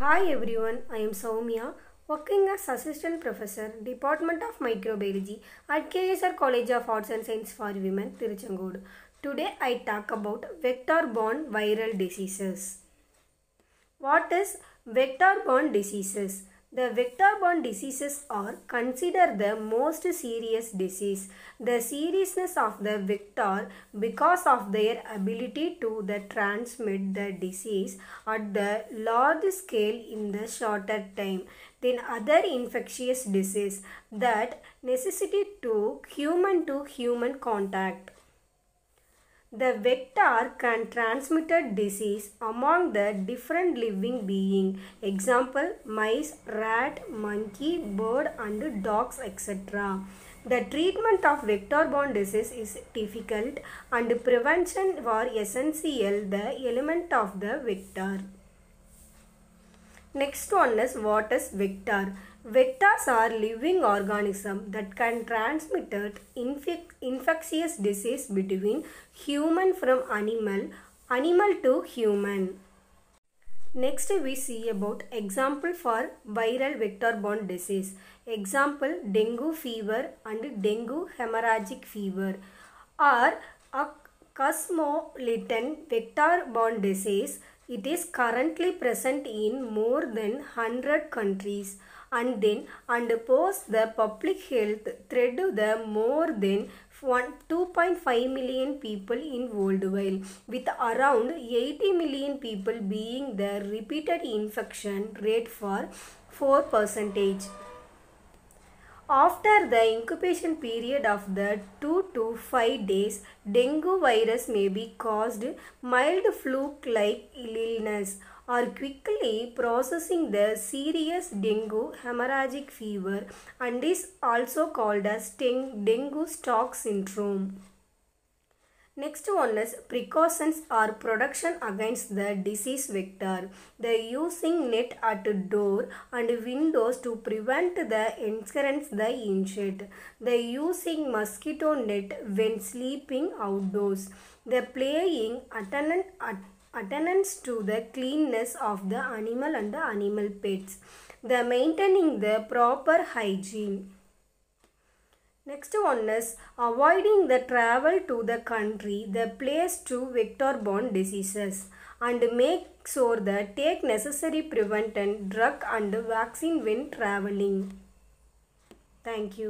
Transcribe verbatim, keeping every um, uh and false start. Hi everyone, I am Sowmiya, working as Assistant Professor, Department of Microbiology at K S R College of Arts and Science for Women, Tiruchangod. Today I talk about vector-borne viral diseases. What is vector-borne diseases? The vector-borne diseases are considered the most serious disease. The seriousness of the vector because of their ability to the transmit the disease at the large scale in the shorter time than other infectious disease that necessitate to human-to-human contact. The vector can transmit disease among the different living beings, example mice, rat, monkey, bird and dogs, et cetera. The treatment of vector-borne disease is difficult and prevention for essential the element of the vector. Next one is, what is vector? Vectors are living organisms that can transmit infect infectious disease between human from animal, animal to human. Next we see about example for viral vector-borne disease. Example, dengue fever and dengue hemorrhagic fever are a cosmopolitan vector-borne disease. It is currently present in more than one hundred countries and then and pose the public health threat to the more than two point five million people in worldwide, with around eighty million people being the repeated infection rate for four percent. After the incubation period of the two to five days, dengue virus may be caused mild flu-like illness or quickly processing the serious dengue hemorrhagic fever and is also called as dengue shock syndrome. Next one is precautions or protection against the disease vector. The using net at door and windows to prevent the entrance the insect. The using mosquito net when sleeping outdoors. The playing attendance to the cleanness of the animal and the animal pets. The maintaining the proper hygiene. Next one is avoiding the travel to the country, the place to vector-borne diseases, and make sure that take necessary prevention, drug and vaccine when traveling. Thank you.